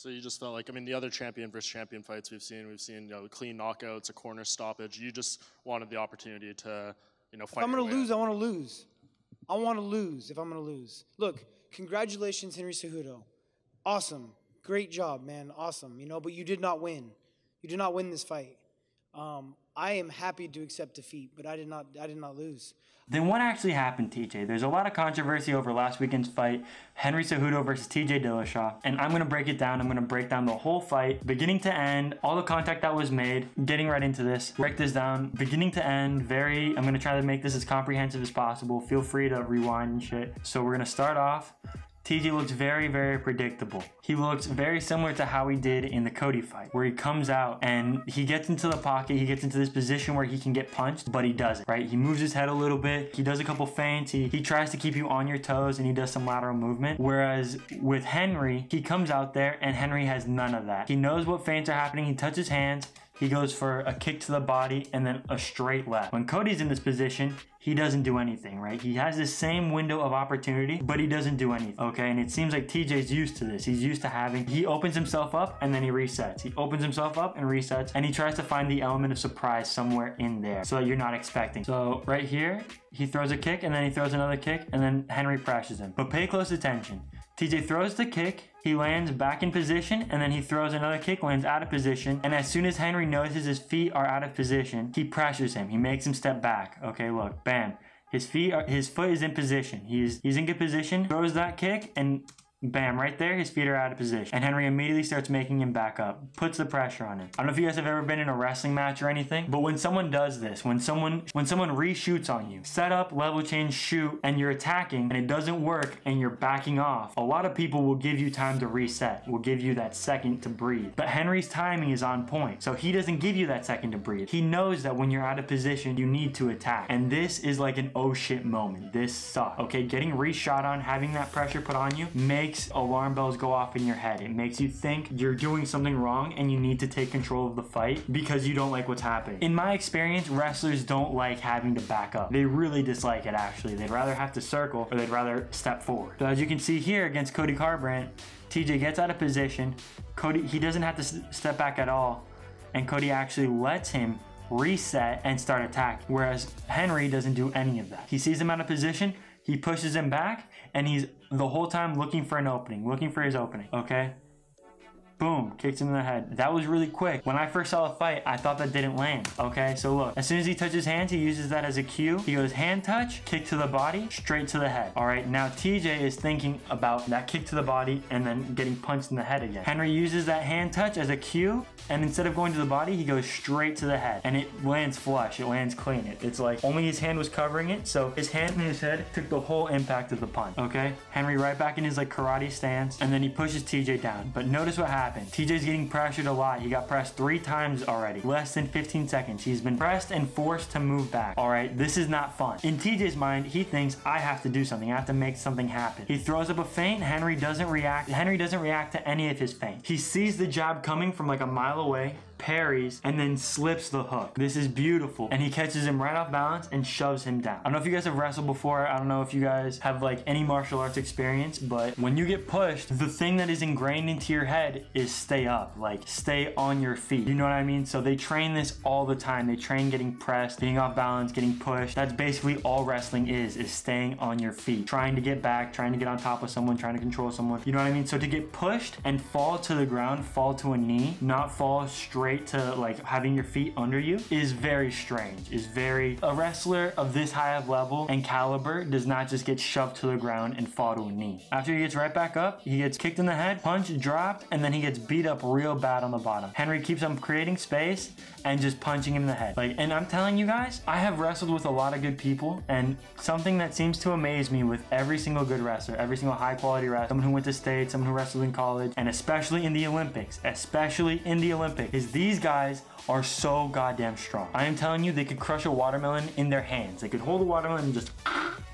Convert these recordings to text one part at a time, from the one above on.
So you just felt like, I mean, the other champion versus champion fights we've seen, you know, clean knockouts, a corner stoppage. You just wanted the opportunity to, you know, fight. If I'm going to lose, I want to lose. I want to lose if I'm going to lose. Look, congratulations, Henry Cejudo. Awesome. Great job, man. Awesome. You know, but you did not win. You did not win this fight. I am happy to accept defeat, but I did not lose. Then what actually happened, TJ? There's a lot of controversy over last weekend's fight, Henry Cejudo versus TJ Dillashaw, and I'm gonna break it down. I'm gonna break down the whole fight, beginning to end, all the contact that was made, getting right into this, break this down, beginning to end, I'm gonna try to make this as comprehensive as possible. Feel free to rewind and shit. So we're gonna start off. TJ looks very, very predictable. He looks very similar to how he did in the Cody fight, where he comes out and he gets into the pocket, he gets into this position where he can get punched, but he doesn't, right? He moves his head a little bit, he does a couple feints, he tries to keep you on your toes, and he does some lateral movement. Whereas with Henry, he comes out there and Henry has none of that. He knows what feints are happening, he touches hands, he goes for a kick to the body and then a straight left. When Cody's in this position, he doesn't do anything, right? He has this same window of opportunity, but he doesn't do anything, okay? And it seems like TJ's used to this. He's used to having, he opens himself up and then he resets. He opens himself up and resets, and he tries to find the element of surprise somewhere in there so that you're not expecting. So right here, he throws a kick and then he throws another kick and then Henry crashes him. But pay close attention. TJ throws the kick, he lands back in position, and then he throws another kick, lands out of position, and as soon as Henry notices his feet are out of position, he pressures him, he makes him step back. Okay, look, bam. His foot is in position. He's in good position, throws that kick, and bam, right there, his feet are out of position. And Henry immediately starts making him back up, puts the pressure on him. I don't know if you guys have ever been in a wrestling match or anything, but when someone does this, when someone reshoots on you, set up, level change, shoot, and you're attacking, and it doesn't work, and you're backing off, a lot of people will give you time to reset, will give you that second to breathe. But Henry's timing is on point, so he doesn't give you that second to breathe. He knows that when you're out of position, you need to attack. And this is like an oh shit moment. This sucks, okay? Getting reshot on, having that pressure put on you, makes alarm bells go off in your head. It makes you think you're doing something wrong and you need to take control of the fight because you don't like what's happening. In my experience, wrestlers don't like having to back up. They really dislike it, actually. They'd rather have to circle, or they'd rather step forward. So as you can see here against Cody Garbrandt, TJ gets out of position. Cody, he doesn't have to step back at all, and Cody actually lets him reset and start attacking, whereas Henry doesn't do any of that. He sees him out of position, he pushes him back, and he's the whole time looking for an opening, looking for his opening, okay? Boom, kicks him in the head. That was really quick. When I first saw the fight, I thought that didn't land, okay? So look, as soon as he touches hands, he uses that as a cue. He goes hand touch, kick to the body, straight to the head. All right, now TJ is thinking about that kick to the body and then getting punched in the head again. Henry uses that hand touch as a cue, and instead of going to the body, he goes straight to the head, and it lands flush, it lands clean. It's like only his hand was covering it, so his hand and his head took the whole impact of the punch, okay? Henry right back in his like karate stance, and then he pushes TJ down. But notice what happened. TJ's getting pressured a lot. He got pressed 3 times already. Less than 15 seconds. He's been pressed and forced to move back. All right, this is not fun. In TJ's mind, he thinks, I have to do something. I have to make something happen. He throws up a feint. Henry doesn't react. Henry doesn't react to any of his feints. He sees the jab coming from like a mile away, parries, and then slips the hook. This is beautiful. And he catches him right off balance and shoves him down. I don't know if you guys have wrestled before. I don't know if you guys have like any martial arts experience, but when you get pushed, the thing that is ingrained into your head is stay up, like stay on your feet. You know what I mean? So they train this all the time. They train getting pressed, being off balance, getting pushed. That's basically all wrestling is staying on your feet, trying to get back, trying to get on top of someone, trying to control someone. You know what I mean? So to get pushed and fall to the ground, fall to a knee, not fall straight to like having your feet under you is very strange. A wrestler of this high of level and caliber does not just get shoved to the ground and fall to a knee. After he gets right back up, he gets kicked in the head, punch dropped, and then he gets beat up real bad on the bottom. Henry keeps on creating space and just punching him in the head. Like, and I'm telling you guys, I have wrestled with a lot of good people, and something that seems to amaze me with every single good wrestler, every single high quality wrestler, someone who went to state, someone who wrestled in college, and especially in the Olympics, is these guys are so goddamn strong. I am telling you, they could crush a watermelon in their hands. They could hold a watermelon and just...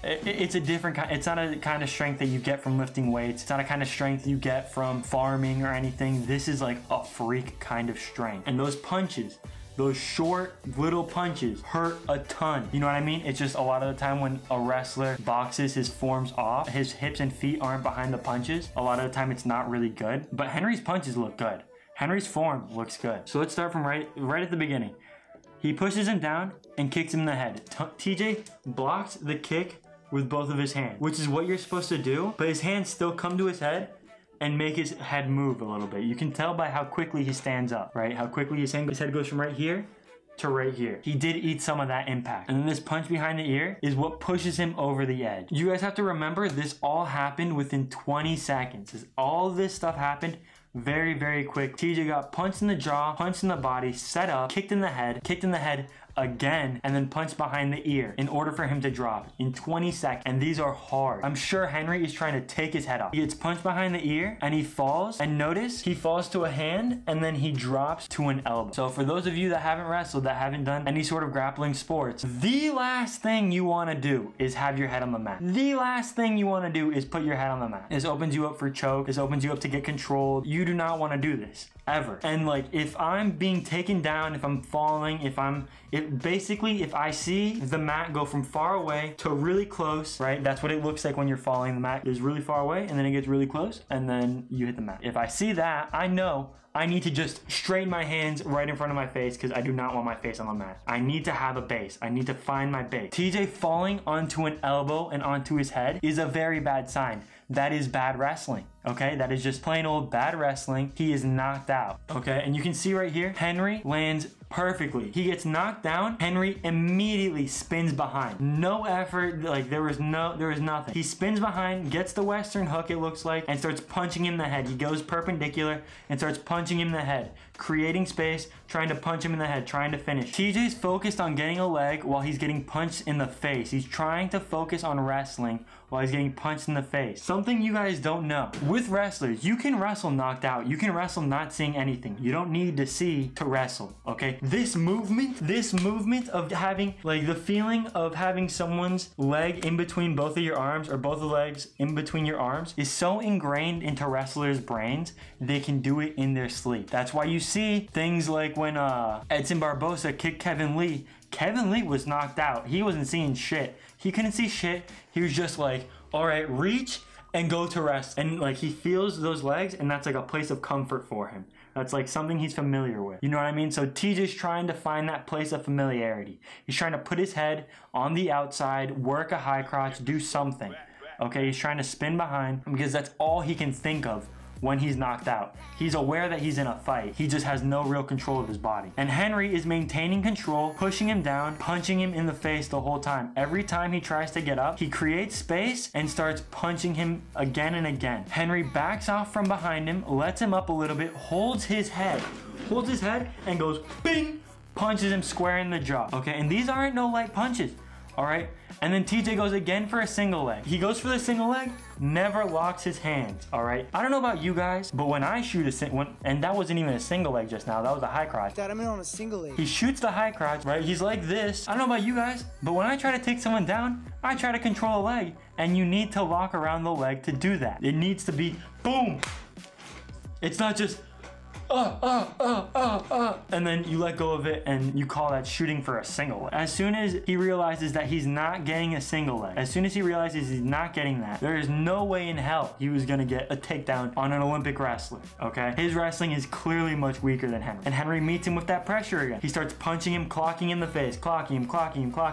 It's a different kind. It's not a kind of strength that you get from lifting weights. It's not a kind of strength you get from farming or anything. This is like a freak kind of strength. And those punches, Those short little punches hurt a ton. You know what I mean? It's just a lot of the time when a wrestler boxes, his form's off, his hips and feet aren't behind the punches. A lot of the time it's not really good, but Henry's punches look good. Henry's form looks good. So let's start from right at the beginning. He pushes him down and kicks him in the head. TJ blocks the kick with both of his hands, which is what you're supposed to do, but his hands still come to his head and make his head move a little bit. You can tell by how quickly he stands up, right? How quickly his head goes from right here to right here. He did eat some of that impact. And then this punch behind the ear is what pushes him over the edge. You guys have to remember this all happened within 20 seconds. All this stuff happened very, very quick. TJ got punched in the jaw, punched in the body, set up, kicked in the head again, and then punched behind the ear in order for him to drop in 20 seconds. And these are hard. I'm sure Henry is trying to take his head off. He gets punched behind the ear and he falls. And notice he falls to a hand and then he drops to an elbow. So for those of you that haven't wrestled, that haven't done any sort of grappling sports, the last thing you want to do is have your head on the mat. The last thing you want to do is put your head on the mat. This opens you up for choke. This opens you up to get controlled. You do not want to do this ever. And like, if I'm being taken down, if I'm falling, basically, if I see the mat go from far away to really close, right? That's what it looks like when you're falling. The mat is really far away and then it gets really close and then you hit the mat. If I see that, I know I need to just straighten my hands right in front of my face because I do not want my face on the mat. I need to have a base. I need to find my base. TJ falling onto an elbow and onto his head is a very bad sign. That is bad wrestling, okay? That is just plain old bad wrestling. He is knocked out, okay? And you can see right here, Henry lands perfectly. He gets knocked down. Henry immediately spins behind. No effort, like there was nothing. He spins behind, gets the Western hook, it looks like, and starts punching him in the head. He goes perpendicular and starts punching him in the head, creating space, trying to punch him in the head, trying to finish. TJ's focused on getting a leg while he's getting punched in the face. He's trying to focus on wrestling while he's getting punched in the face. Something you guys don't know. With wrestlers, you can wrestle knocked out. You can wrestle not seeing anything. You don't need to see to wrestle, okay? This movement of having, like, the feeling of having someone's leg in between both of your arms or both the legs in between your arms is so ingrained into wrestlers' brains, they can do it in their sleep. That's why you see things like when Edson Barboza kicked Kevin Lee. Kevin Lee was knocked out. He wasn't seeing shit. He couldn't see shit. He was just like, all right, reach and go to rest. And like, he feels those legs and that's like a place of comfort for him. That's like something he's familiar with. You know what I mean? So TJ's trying to find that place of familiarity. He's trying to put his head on the outside, work a high crotch, do something. Okay, he's trying to spin behind because that's all he can think of when he's knocked out. He's aware that he's in a fight. He just has no real control of his body. And Henry is maintaining control, pushing him down, punching him in the face the whole time. Every time he tries to get up, he creates space and starts punching him again and again. Henry backs off from behind him, lets him up a little bit, holds his head and goes bing, punches him square in the jaw. Okay, and these aren't no light punches, all right? And then TJ goes again for a single leg. He goes for the single leg, never locks his hands, all right? I don't know about you guys, but when I shoot a and that wasn't even a single leg just now, that was a high crotch. That I mean on a single leg. He shoots the high crotch, right? He's like this. I don't know about you guys, but when I try to take someone down, I try to control a leg, and you need to lock around the leg to do that. It needs to be boom. It's not just and then you let go of it and you call that shooting for a single leg. As soon as he realizes that he's not getting a single leg, as soon as he realizes he's not getting that, there is no way in hell he was gonna get a takedown on an Olympic wrestler, okay? His wrestling is clearly much weaker than Henry. And Henry meets him with that pressure again. He starts punching him, clocking him in the face, clocking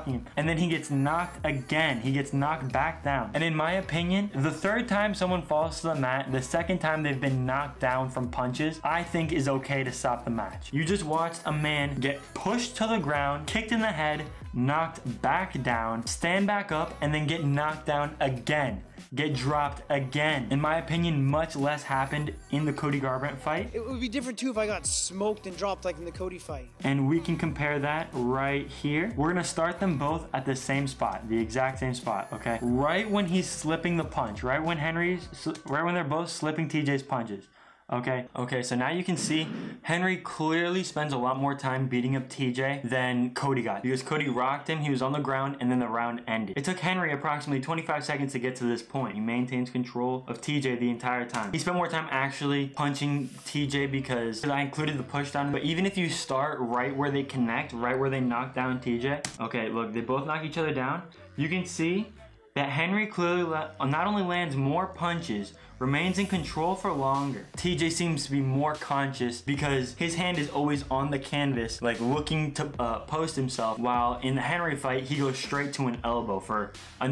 him. And then he gets knocked again. He gets knocked back down. And in my opinion, the third time someone falls to the mat, the second time they've been knocked down from punches, I think is okay to stop the match. You just watched a man get pushed to the ground, kicked in the head, knocked back down, stand back up, and then get knocked down again, get dropped again. In my opinion, much less happened in the Cody Garbrandt fight. It would be different too if I got smoked and dropped like in the Cody fight. And we can compare that right here. We're gonna start them both at the same spot, the exact same spot, okay? Right when he's slipping the punch, right when they're both slipping TJ's punches, Okay, so now you can see Henry clearly spends a lot more time beating up TJ than Cody got, because Cody rocked him, he was on the ground, and then the round ended. It took Henry approximately 25 seconds to get to this point. He maintains control of TJ the entire time. He spent more time actually punching TJ because I included the push down, but even if you start right where they connect, right where they knock down TJ, okay, look, they both knock each other down. You can see that Henry clearly not only lands more punches, remains in control for longer. TJ seems to be more conscious because his hand is always on the canvas, like looking to post himself, while in the Henry fight, he goes straight to an elbow for a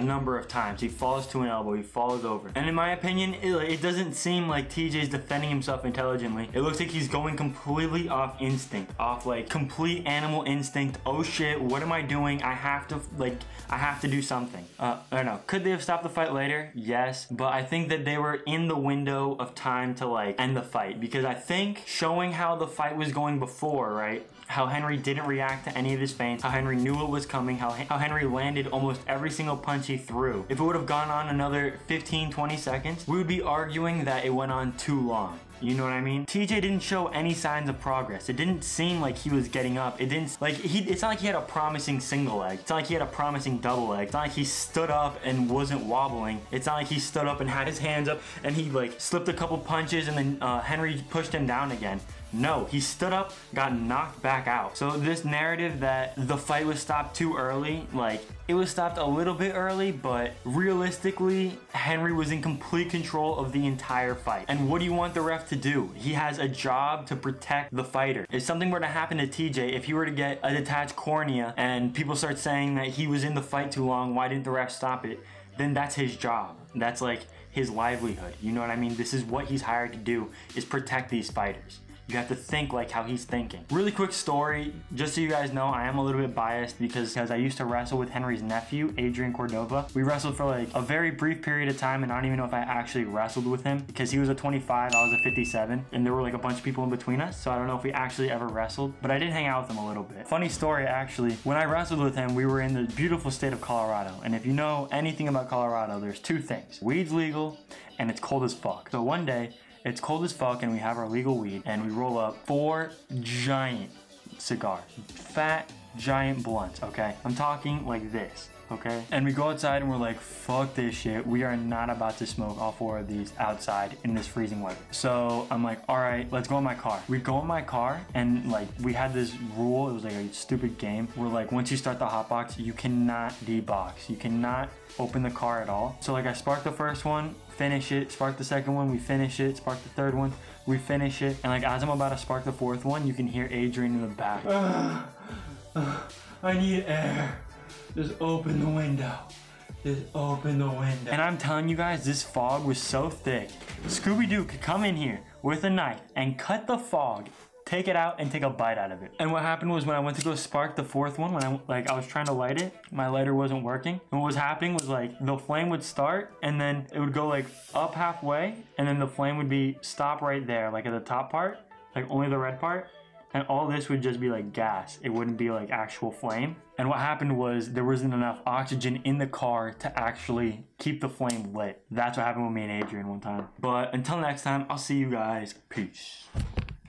number of times. He falls to an elbow, he falls over. And in my opinion, it doesn't seem like TJ's defending himself intelligently. It looks like he's going completely off instinct, off like complete animal instinct. Oh shit, what am I doing? I have to do something. I don't know. Could they have stopped the fight later? Yes, but I think that they were in the window of time to like end the fight, because I think showing how the fight was going before, right? How Henry didn't react to any of his feints, how Henry knew it was coming, how Henry landed almost every single punch he threw. If it would have gone on another 15, 20 seconds, we would be arguing that it went on too long. You know what I mean? TJ didn't show any signs of progress. It didn't seem like he was getting up. It didn't, like, it's not like he had a promising single leg. It's not like he had a promising double leg. It's not like he stood up and wasn't wobbling. It's not like he stood up and had his hands up and he, like, slipped a couple punches and then Henry pushed him down again. No, he stood up, got knocked back out. So this narrative that the fight was stopped too early, like, it was stopped a little bit early, but realistically, Henry was in complete control of the entire fight. And what do you want the ref to do? He has a job to protect the fighter. If something were to happen to TJ, if he were to get a detached cornea and people start saying that he was in the fight too long, why didn't the ref stop it? Then that's his job. That's like his livelihood. You know what I mean? This is what he's hired to do, is protect these fighters. You have to think like how he's thinking. Really quick story, just so you guys know, I am a little bit biased because I used to wrestle with Henry's nephew, Adrian Cordova. We wrestled for like a very brief period of time, and I don't even know if I actually wrestled with him because he was a 25, I was a 57, and there were like a bunch of people in between us, so I don't know if we actually ever wrestled, but I did hang out with him a little bit. Funny story actually, when I wrestled with him, we were in the beautiful state of Colorado, and if you know anything about Colorado, there's two things. Weed's legal, and it's cold as fuck. So one day, it's cold as fuck and we have our legal weed and we roll up 4 giant cigars, fat giant blunts, okay? I'm talking like this, okay? And we go outside and we're like, fuck this shit. We are not about to smoke all 4 of these outside in this freezing weather. So I'm like, all right, let's go in my car. We go in my car and like, we had this rule. It was like a stupid game. We're like, once you start the hot box, you cannot debox. You cannot open the car at all. So like I sparked the first one, finish it, spark the second one, we finish it, spark the third one, we finish it. And like as I'm about to spark the fourth one, you can hear Adrian in the back. I need air. Just open the window. Just open the window. And I'm telling you guys, this fog was so thick. Scooby-Doo could come in here with a knife and cut the fog, take it out and take a bite out of it. And what happened was when I went to go spark the fourth one, when I was trying to light it, my lighter wasn't working. And what was happening was like the flame would start and then it would go like up halfway and then the flame would be stop right there, like at the top part, like only the red part. And all this would just be like gas. It wouldn't be like actual flame. And what happened was there wasn't enough oxygen in the car to actually keep the flame lit. That's what happened with me and Adrian one time. But until next time, I'll see you guys. Peace.